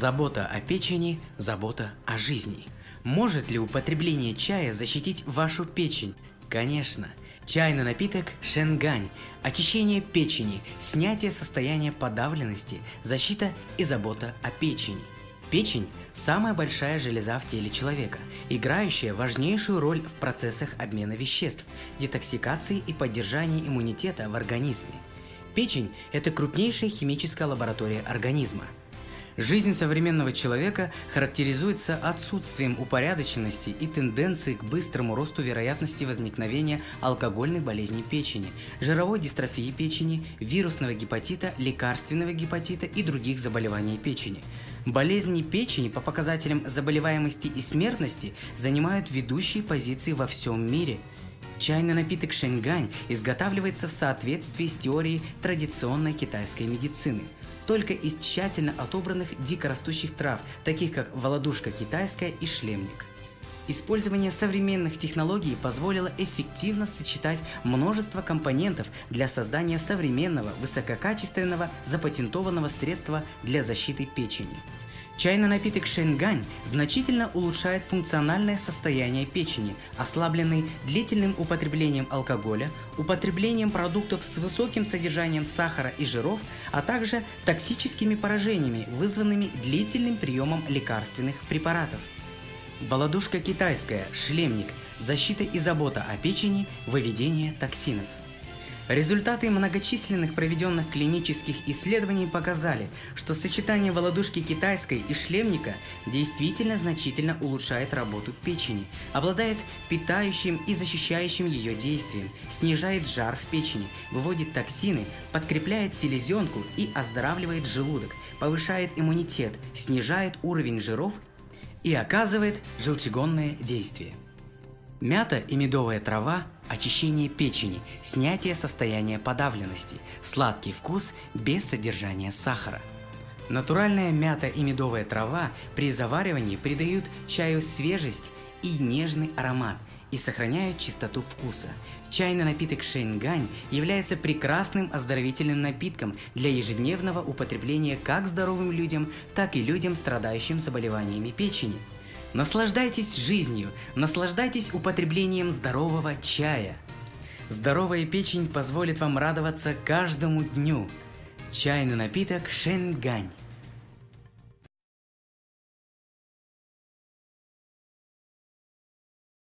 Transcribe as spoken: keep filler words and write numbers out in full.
Забота о печени, забота о жизни. Может ли употребление чая защитить вашу печень? Конечно. Чайный напиток Шенгань. Очищение печени, снятие состояния подавленности, защита и забота о печени. Печень – самая большая железа в теле человека, играющая важнейшую роль в процессах обмена веществ, детоксикации и поддержании иммунитета в организме. Печень – это крупнейшая химическая лаборатория организма. Жизнь современного человека характеризуется отсутствием упорядоченности и тенденции к быстрому росту вероятности возникновения алкогольной болезни печени, жировой дистрофии печени, вирусного гепатита, лекарственного гепатита и других заболеваний печени. Болезни печени по показателям заболеваемости и смертности занимают ведущие позиции во всем мире. Чайный напиток Шенгань изготавливается в соответствии с теорией традиционной китайской медицины. Только из тщательно отобранных дикорастущих трав, таких как володушка китайская и шлемник. Использование современных технологий позволило эффективно сочетать множество компонентов для создания современного, высококачественного, запатентованного средства для защиты печени. Чайный напиток Шенгань значительно улучшает функциональное состояние печени, ослабленной длительным употреблением алкоголя, употреблением продуктов с высоким содержанием сахара и жиров, а также токсическими поражениями, вызванными длительным приемом лекарственных препаратов. Володушка китайская, шлемник, защита и забота о печени, выведение токсинов. Результаты многочисленных проведенных клинических исследований показали, что сочетание володушки китайской и шлемника действительно значительно улучшает работу печени, обладает питающим и защищающим ее действием, снижает жар в печени, выводит токсины, подкрепляет селезенку и оздоравливает желудок, повышает иммунитет, снижает уровень жиров и оказывает желчегонное действие. Мята и медовая трава – очищение печени, снятие состояния подавленности, сладкий вкус без содержания сахара. Натуральная мята и медовая трава при заваривании придают чаю свежесть и нежный аромат и сохраняют чистоту вкуса. Чайный напиток Шенгань является прекрасным оздоровительным напитком для ежедневного употребления как здоровым людям, так и людям, страдающим заболеваниями печени. Наслаждайтесь жизнью, наслаждайтесь употреблением здорового чая. Здоровая печень позволит вам радоваться каждому дню. Чайный напиток Шенгань.